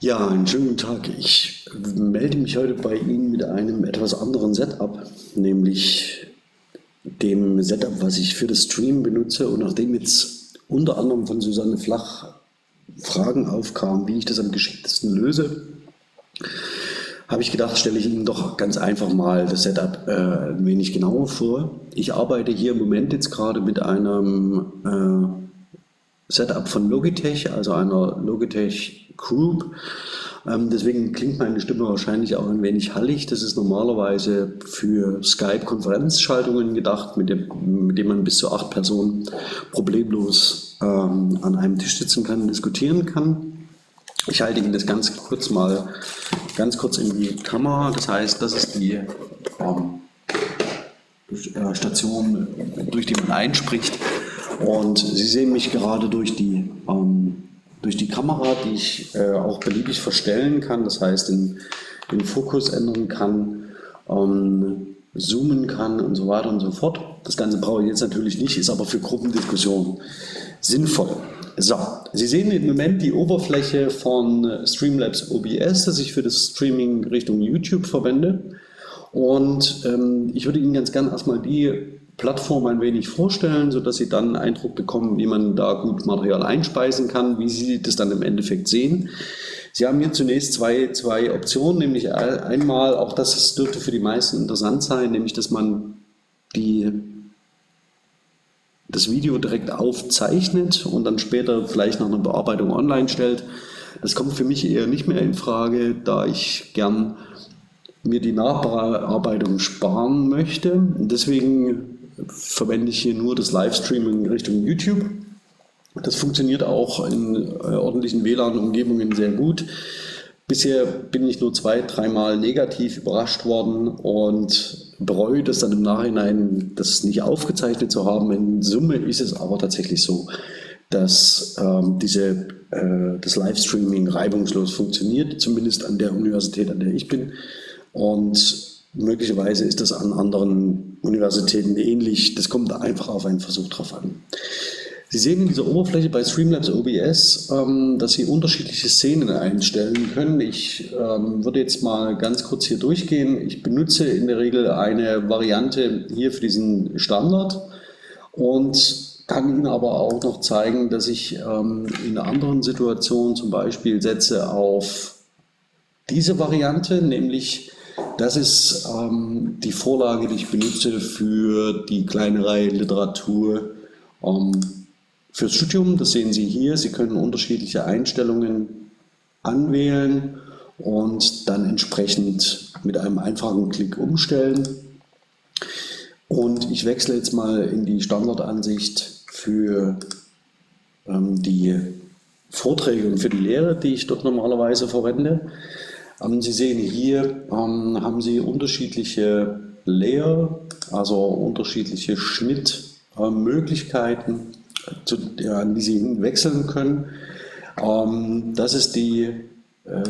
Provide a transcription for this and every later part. Ja, einen schönen guten Tag. Ich melde mich heute bei Ihnen mit einem etwas anderen Setup, nämlich dem Setup, was ich für das Stream benutze. Und nachdem jetzt unter anderem von Susanne Flach Fragen aufkamen, wie ich das am geschicktesten löse, habe ich gedacht, stelle ich Ihnen doch ganz einfach mal das Setup ein wenig genauer vor. Ich arbeite hier im Moment jetzt gerade mit einem Setup von Logitech, also einer Logitech Group. Deswegen klingt meine Stimme wahrscheinlich auch ein wenig hallig. Das ist normalerweise für Skype-Konferenzschaltungen gedacht, mit dem man bis zu 8 Personen problemlos an einem Tisch sitzen kann und diskutieren kann. Ich halte Ihnen das ganz kurz in die Kamera. Das heißt, das ist die Station, durch die man einspricht. Und Sie sehen mich gerade durch die Kamera, die ich auch beliebig verstellen kann, das heißt den Fokus ändern kann, zoomen kann und so weiter und so fort. Das Ganze brauche ich jetzt natürlich nicht, ist aber für Gruppendiskussionen sinnvoll. So, Sie sehen im Moment die Oberfläche von Streamlabs OBS, das ich für das Streaming Richtung YouTube verwende. Und ich würde Ihnen ganz gern erstmal die Plattform ein wenig vorstellen, sodass Sie dann einen Eindruck bekommen, wie man da gut Material einspeisen kann, wie Sie das dann im Endeffekt sehen. Sie haben hier zunächst zwei Optionen, nämlich einmal, auch das dürfte für die meisten interessant sein, nämlich dass man das Video direkt aufzeichnet und dann später vielleicht nach einer Bearbeitung online stellt. Das kommt für mich eher nicht mehr in Frage, da ich gern mir die Nachbearbeitung sparen möchte. Deswegen verwende ich hier nur das Livestreaming Richtung YouTube. Das funktioniert auch in ordentlichen WLAN-Umgebungen sehr gut. Bisher bin ich nur 2-, 3-mal negativ überrascht worden und bereue das dann im Nachhinein, das nicht aufgezeichnet zu haben. In Summe ist es aber tatsächlich so, dass das Livestreaming reibungslos funktioniert, zumindest an der Universität, an der ich bin. Und möglicherweise ist das an anderen Universitäten ähnlich. Das kommt einfach auf einen Versuch drauf an. Sie sehen in dieser Oberfläche bei Streamlabs OBS, dass Sie unterschiedliche Szenen einstellen können. Ich würde jetzt mal ganz kurz hier durchgehen. Ich benutze in der Regel eine Variante hier für diesen Standard und kann Ihnen aber auch noch zeigen, dass ich in anderen Situationen zum Beispiel setze auf diese Variante, nämlich das ist die Vorlage, die ich benutze für die kleine Reihe Literatur fürs Studium. Das sehen Sie hier. Sie können unterschiedliche Einstellungen anwählen und dann entsprechend mit einem einfachen Klick umstellen. Und ich wechsle jetzt mal in die Standardansicht für die Vorträge und für die Lehre, die ich dort normalerweise verwende. Sie sehen hier, haben Sie unterschiedliche Layer, also unterschiedliche Schnittmöglichkeiten, an die Sie hinwechseln können. Das ist die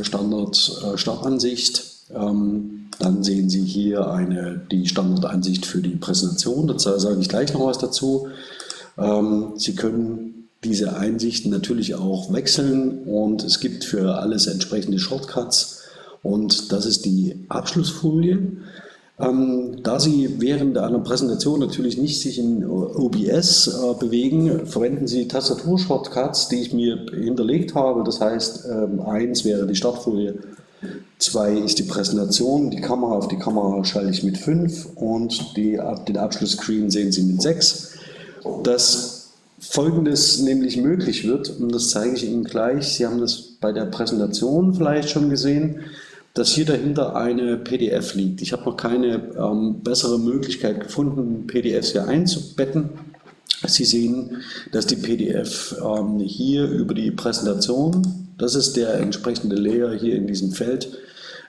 Standard-Startansicht. Dann sehen Sie hier die Standardansicht für die Präsentation, dazu sage ich gleich noch was dazu. Sie können diese Einsichten natürlich auch wechseln und es gibt für alles entsprechende Shortcuts. Und das ist die Abschlussfolie. Da Sie während einer Präsentation natürlich nicht sich in OBS bewegen, verwenden Sie Tastatur-Shortcuts, die ich mir hinterlegt habe. Das heißt, 1 wäre die Startfolie, 2 ist die Präsentation, auf die Kamera schalte ich mit 5 und den Abschlussscreen sehen Sie mit 6. Das Folgendes nämlich möglich wird, und das zeige ich Ihnen gleich, Sie haben das bei der Präsentation vielleicht schon gesehen, dass hier dahinter eine PDF liegt. Ich habe noch keine bessere Möglichkeit gefunden, PDFs hier einzubetten. Sie sehen, dass die PDF hier über die Präsentation, das ist der entsprechende Layer hier in diesem Feld,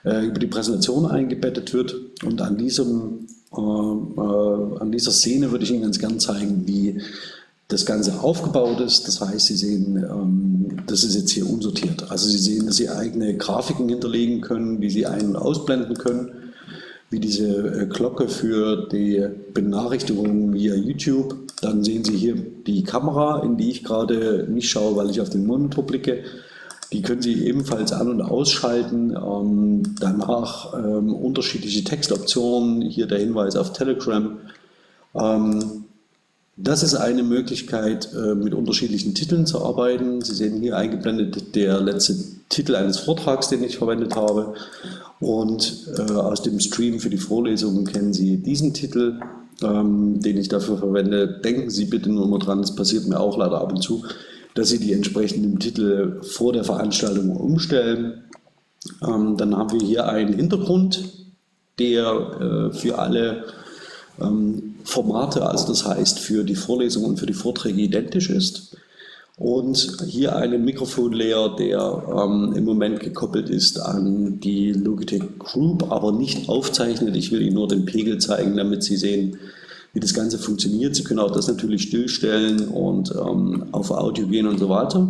über die Präsentation eingebettet wird. Und an dieser Szene würde ich Ihnen ganz gern zeigen, wie das Ganze aufgebaut ist. Das heißt, Sie sehen, das ist jetzt hier unsortiert. Also Sie sehen, dass Sie eigene Grafiken hinterlegen können, die Sie ein- und ausblenden können, wie diese Glocke für die Benachrichtigungen via YouTube. Dann sehen Sie hier die Kamera, in die ich gerade nicht schaue, weil ich auf den Monitor blicke. Die können Sie ebenfalls an- und ausschalten. Danach unterschiedliche Textoptionen, hier der Hinweis auf Telegram. Das ist eine Möglichkeit, mit unterschiedlichen Titeln zu arbeiten. Sie sehen hier eingeblendet der letzte Titel eines Vortrags, den ich verwendet habe. Und aus dem Stream für die Vorlesungen kennen Sie diesen Titel, den ich dafür verwende. Denken Sie bitte nur mal dran, es passiert mir auch leider ab und zu, dass Sie die entsprechenden Titel vor der Veranstaltung umstellen. Dann haben wir hier einen Hintergrund, der für alle Formate, also das heißt für die Vorlesungen und für die Vorträge identisch ist, und hier einen Mikrofon-Layer, der im Moment gekoppelt ist an die Logitech Group, aber nicht aufzeichnet. Ich will Ihnen nur den Pegel zeigen, damit Sie sehen, wie das Ganze funktioniert. Sie können auch das natürlich stillstellen und auf Audio gehen und so weiter.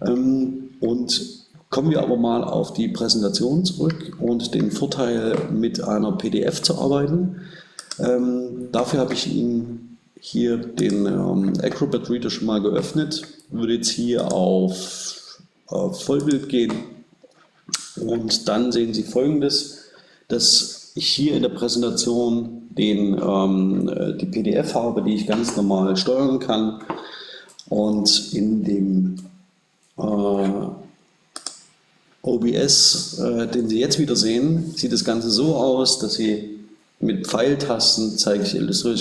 Und kommen wir aber mal auf die Präsentation zurück und den Vorteil, mit einer PDF zu arbeiten. Dafür habe ich Ihnen hier den Acrobat Reader schon mal geöffnet, würde jetzt hier auf Vollbild gehen und dann sehen Sie Folgendes, dass ich hier in der Präsentation die PDF habe, die ich ganz normal steuern kann, und in dem OBS, den Sie jetzt wieder sehen, sieht das Ganze so aus, dass Sie mit Pfeiltasten illustriere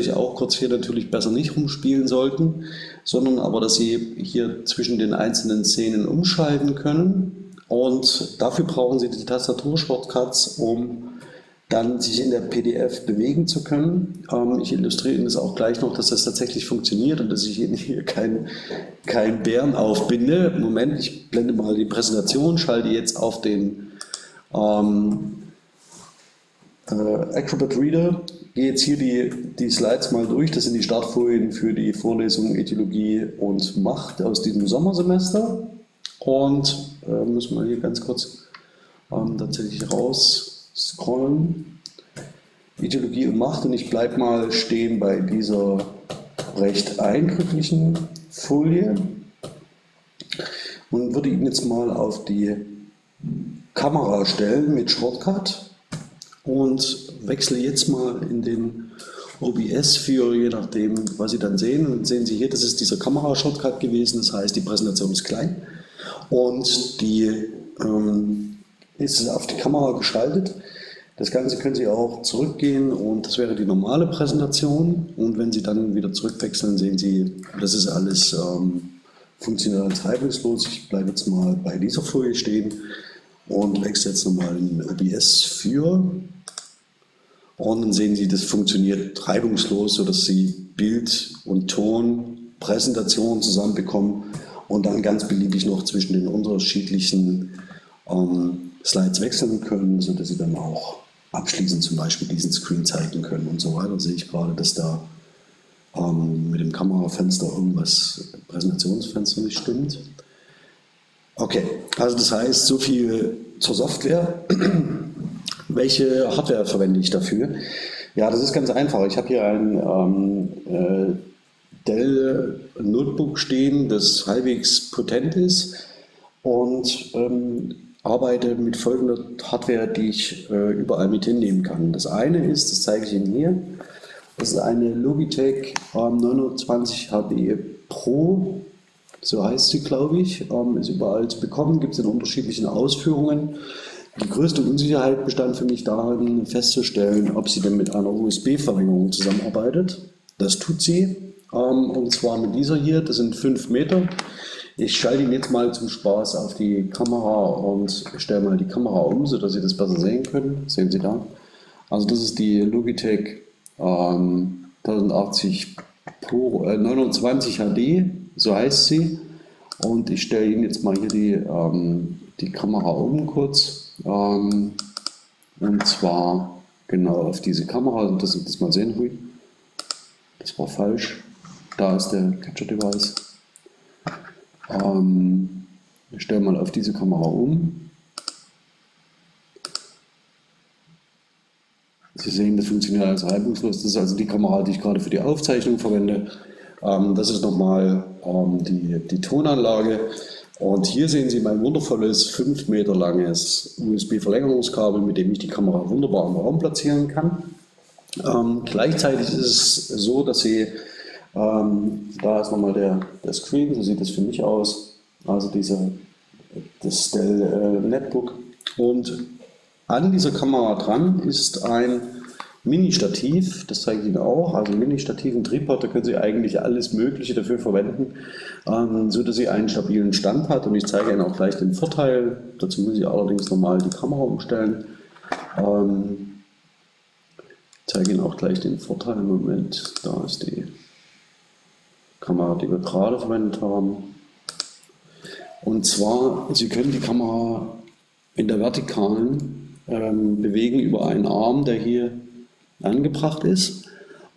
ich auch kurz hier natürlich besser nicht rumspielen sollten, sondern aber, dass Sie hier zwischen den einzelnen Szenen umschalten können, und dafür brauchen Sie die Tastaturshortcuts, um dann sich in der PDF bewegen zu können. Ich illustriere Ihnen das auch gleich noch, dass das tatsächlich funktioniert und dass ich Ihnen hier kein Bären aufbinde. Moment, ich blende mal die Präsentation, schalte jetzt auf den Acrobat Reader, gehe jetzt hier die Slides mal durch. Das sind die Startfolien für die Vorlesung Ideologie und Macht aus diesem Sommersemester, und müssen wir hier ganz kurz tatsächlich raus scrollen. Ideologie und Macht, und ich bleibe mal stehen bei dieser recht eindrücklichen Folie und würde ihn jetzt mal auf die Kamera stellen mit Shortcut. Und wechsle jetzt mal in den OBS für, je nachdem, was Sie dann sehen. Und sehen Sie hier, das ist dieser Kamera-Shortcut gewesen, das heißt, die Präsentation ist klein und die ist auf die Kamera geschaltet. Das Ganze können Sie auch zurückgehen, und das wäre die normale Präsentation. Und wenn Sie dann wieder zurückwechseln, sehen Sie, das ist alles funktional reibungslos. Ich bleibe jetzt mal bei dieser Folie stehen und wechsle jetzt nochmal in OBS für. Und dann sehen Sie, das funktioniert reibungslos, sodass Sie Bild und Ton, Präsentation zusammenbekommen und dann ganz beliebig noch zwischen den unterschiedlichen Slides wechseln können, sodass Sie dann auch abschließend zum Beispiel diesen Screen zeigen können und so weiter. Sehe ich gerade, dass da mit dem Kamerafenster irgendwas, Präsentationsfenster, nicht stimmt. Okay, also das heißt, so viel zur Software. Welche Hardware verwende ich dafür? Ja, das ist ganz einfach. Ich habe hier ein Dell Notebook stehen, das halbwegs potent ist, und arbeite mit folgender Hardware, die ich überall mit hinnehmen kann. Das eine ist, das zeige ich Ihnen hier, das ist eine Logitech 920 HD Pro. So heißt sie, glaube ich, ist überall zu bekommen, gibt es in unterschiedlichen Ausführungen. Die größte Unsicherheit bestand für mich darin, festzustellen, ob sie denn mit einer USB-Verlängerung zusammenarbeitet. Das tut sie, und zwar mit dieser hier, das sind 5 Meter. Ich schalte ihn jetzt mal zum Spaß auf die Kamera und stelle mal die Kamera um, sodass Sie das besser sehen können. Sehen Sie da? Also das ist die Logitech 1080 Pro, 29 HD. So heißt sie, und ich stelle Ihnen jetzt mal hier die Kamera um kurz, und zwar genau auf diese Kamera, dass Sie das mal sehen. Hui, das war falsch, da ist der Capture Device. Ich stelle mal auf diese Kamera um. Sie sehen, das funktioniert alles reibungslos, das ist also die Kamera, die ich gerade für die Aufzeichnung verwende. Das ist nochmal die Tonanlage. Und hier sehen Sie mein wundervolles 5 Meter langes USB-Verlängerungskabel, mit dem ich die Kamera wunderbar im Raum platzieren kann. Gleichzeitig ist es so, dass Sie, da ist nochmal der Screen, so sieht es für mich aus, also das Dell Netbook. Und an dieser Kamera dran ist ein Mini-Stativ, das zeige ich Ihnen auch, also Mini-Stativ und Tripod, da können Sie eigentlich alles Mögliche dafür verwenden, so dass sie einen stabilen Stand hat, und ich zeige Ihnen auch gleich den Vorteil. Dazu muss ich allerdings nochmal die Kamera umstellen. Ich zeige Ihnen auch gleich den Vorteil. Moment, da ist die Kamera, die wir gerade verwendet haben. Und zwar, Sie können die Kamera in der Vertikalen bewegen über einen Arm, der hier angebracht ist,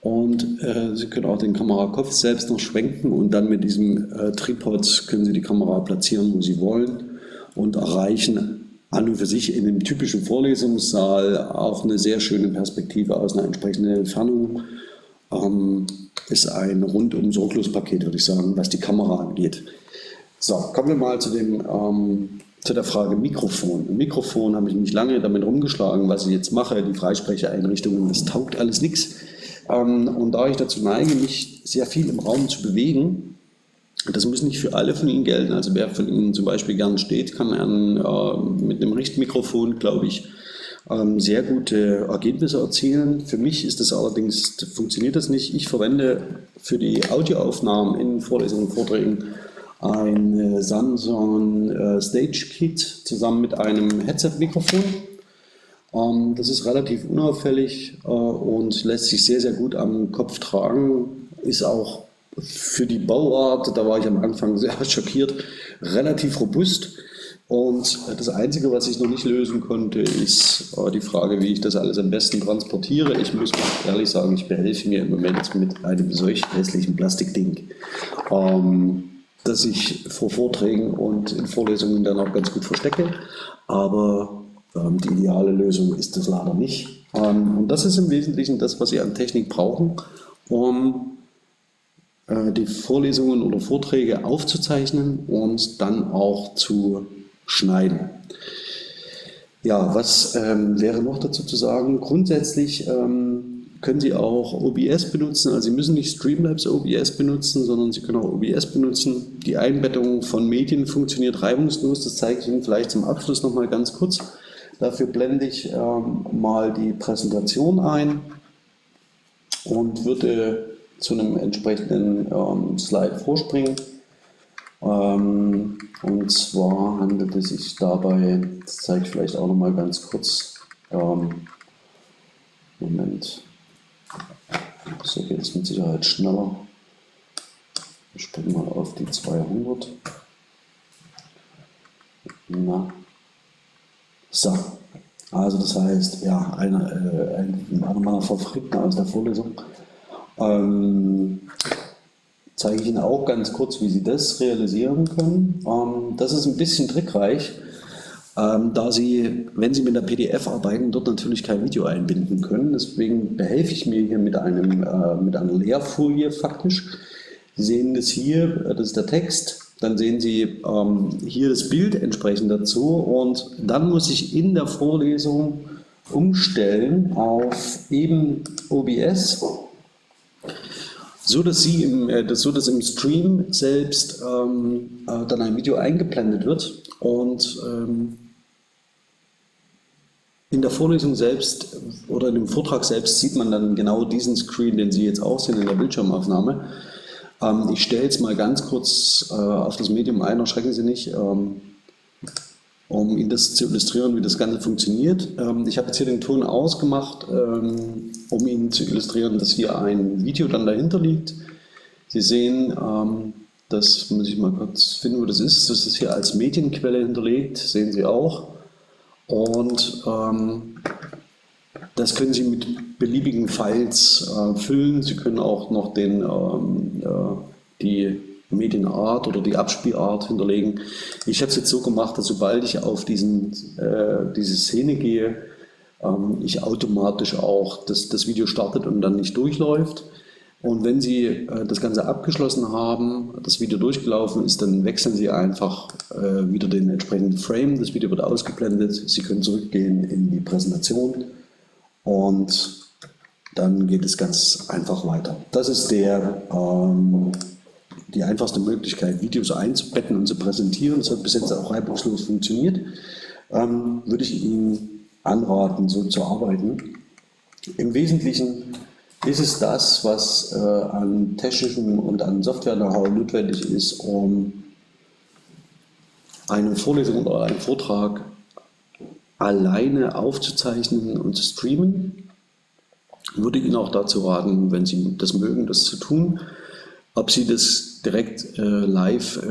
und Sie können auch den Kamerakopf selbst noch schwenken, und dann mit diesem Tripod können Sie die Kamera platzieren, wo Sie wollen, und erreichen an und für sich in dem typischen Vorlesungssaal auch eine sehr schöne Perspektive aus einer entsprechenden Entfernung. Ist ein rundum sorglos Paket, würde ich sagen, was die Kamera angeht. So, kommen wir mal zu dem zu der Frage Mikrofon. Im Mikrofon habe ich mich lange damit rumgeschlagen, was ich jetzt mache, die Freisprecheinrichtungen, das taugt alles nichts. Und da ich dazu neige, mich sehr viel im Raum zu bewegen, das muss nicht für alle von Ihnen gelten. Also wer von Ihnen zum Beispiel gern steht, kann mit einem Richtmikrofon, glaube ich, sehr gute Ergebnisse erzielen. Für mich ist das allerdings, funktioniert das nicht. Ich verwende für die Audioaufnahmen in Vorlesungen und Vorträgen ein Samson Stage Kit zusammen mit einem Headset-Mikrofon. Das ist relativ unauffällig und lässt sich sehr, sehr gut am Kopf tragen. Ist auch für die Bauart, da war ich am Anfang sehr schockiert, relativ robust. Und das Einzige, was ich noch nicht lösen konnte, ist die Frage, wie ich das alles am besten transportiere. Ich muss ehrlich sagen, ich behelfe mir im Moment mit einem solch hässlichen Plastikding, dass ich vor Vorträgen und in Vorlesungen dann auch ganz gut verstecke, aber die ideale Lösung ist das leider nicht. Und das ist im Wesentlichen das, was Sie an Technik brauchen, um die Vorlesungen oder Vorträge aufzuzeichnen und dann auch zu schneiden. Ja, was wäre noch dazu zu sagen? Grundsätzlich können Sie auch OBS benutzen, also Sie müssen nicht Streamlabs OBS benutzen, sondern Sie können auch OBS benutzen. Die Einbettung von Medien funktioniert reibungslos, das zeige ich Ihnen vielleicht zum Abschluss noch mal ganz kurz. Dafür blende ich mal die Präsentation ein und würde zu einem entsprechenden Slide vorspringen. Und zwar handelt es sich dabei, das zeige ich vielleicht auch noch mal ganz kurz, Moment. So geht es mit Sicherheit schneller. Ich springe mal auf die 200. Na. So. Also das heißt, ja, einer meiner Favoriten aus der Vorlesung. Zeige ich Ihnen auch ganz kurz, wie Sie das realisieren können. Das ist ein bisschen trickreich, da Sie, wenn Sie mit der PDF arbeiten, dort natürlich kein Video einbinden können. Deswegen behelfe ich mir hier mit einer Leerfolie faktisch. Sie sehen das hier, das ist der Text, dann sehen Sie hier das Bild entsprechend dazu, und dann muss ich in der Vorlesung umstellen auf eben OBS, so dass im Stream selbst dann ein Video eingeblendet wird. Und in der Vorlesung selbst oder in dem Vortrag selbst sieht man dann genau diesen Screen, den Sie jetzt auch sehen in der Bildschirmaufnahme. Ich stelle jetzt mal ganz kurz auf das Medium ein, erschrecken Sie nicht, um Ihnen das zu illustrieren, wie das Ganze funktioniert. Ich habe jetzt hier den Ton ausgemacht, um Ihnen zu illustrieren, dass hier ein Video dann dahinter liegt. Sie sehen, das muss ich mal kurz finden, wo das ist hier als Medienquelle hinterlegt, sehen Sie auch. Und das können Sie mit beliebigen Files füllen. Sie können auch noch die Medienart oder die Abspielart hinterlegen. Ich habe es jetzt so gemacht, dass sobald ich auf diese Szene gehe, ich automatisch auch das Video startet und dann nicht durchläuft. Und wenn Sie das Ganze abgeschlossen haben, das Video durchgelaufen ist, dann wechseln Sie einfach wieder den entsprechenden Frame. Das Video wird ausgeblendet. Sie können zurückgehen in die Präsentation und dann geht es ganz einfach weiter. Das ist die einfachste Möglichkeit, Videos einzubetten und zu präsentieren. Das hat bis jetzt auch reibungslos funktioniert. Würde ich Ihnen anraten, so zu arbeiten. Im Wesentlichen ist es das, was an technischem und an Software-Know-how notwendig ist, um eine Vorlesung oder einen Vortrag alleine aufzuzeichnen und zu streamen. Ich würde Ihnen auch dazu raten, wenn Sie das mögen, das zu tun. Ob Sie das direkt live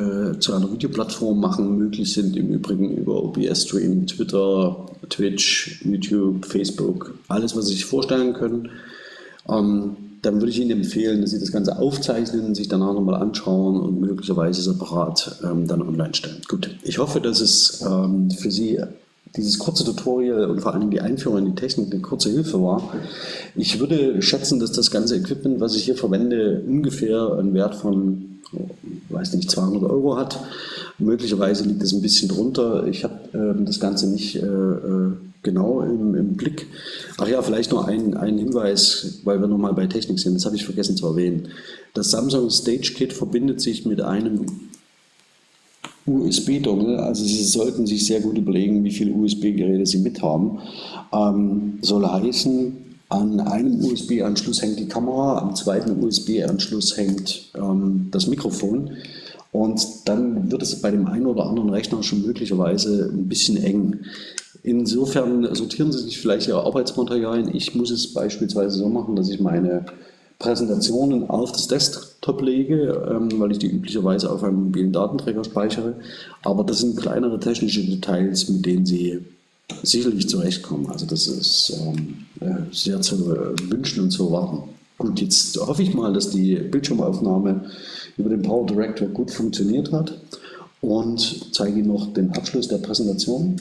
zu einer Videoplattform machen, möglich sind im Übrigen über OBS-Stream, Twitter, Twitch, YouTube, Facebook, alles, was Sie sich vorstellen können. Dann würde ich Ihnen empfehlen, dass Sie das Ganze aufzeichnen, sich danach nochmal anschauen und möglicherweise separat dann online stellen. Gut, ich hoffe, dass es für Sie dieses kurze Tutorial und vor allem die Einführung in die Technik eine kurze Hilfe war. Ich würde schätzen, dass das ganze Equipment, was ich hier verwende, ungefähr einen Wert von, weiß nicht, 200 € hat. Möglicherweise liegt es ein bisschen drunter. Ich habe das Ganze nicht genau im Blick. Ach ja, vielleicht noch ein Hinweis, weil wir nochmal bei Technik sind. Das habe ich vergessen zu erwähnen. Das Samson Stage Kit verbindet sich mit einem USB-Dongle, also Sie sollten sich sehr gut überlegen, wie viele USB-Geräte Sie mit haben. Soll heißen, an einem USB-Anschluss hängt die Kamera, am zweiten USB-Anschluss hängt das Mikrofon und dann wird es bei dem einen oder anderen Rechner schon möglicherweise ein bisschen eng. Insofern sortieren Sie sich vielleicht Ihre Arbeitsmaterialien. Ich muss es beispielsweise so machen, dass ich meine Präsentationen auf das Desktop lege, weil ich die üblicherweise auf einem mobilen Datenträger speichere. Aber das sind kleinere technische Details, mit denen Sie sicherlich zurechtkommen. Also das ist sehr zu wünschen und zu erwarten. Gut, jetzt hoffe ich mal, dass die Bildschirmaufnahme über den PowerDirector gut funktioniert hat und zeige Ihnen noch den Abschluss der Präsentation.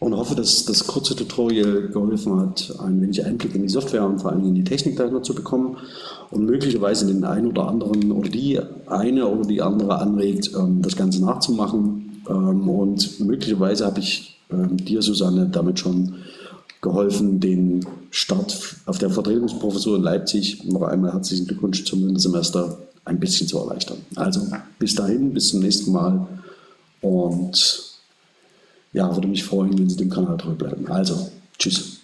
Und hoffe, dass das kurze Tutorial geholfen hat, ein wenig Einblick in die Software und vor allem in die Technik dahinter zu bekommen und möglicherweise den einen oder anderen oder die eine oder die andere anregt, das Ganze nachzumachen. Und möglicherweise habe ich dir, Susanne, damit schon geholfen, den Start auf der Vertretungsprofessur in Leipzig, noch einmal herzlichen Glückwunsch zum Wintersemester, ein bisschen zu erleichtern. Also bis dahin, bis zum nächsten Mal und ja, würde mich freuen, wenn Sie dem Kanal treu bleiben. Also, tschüss.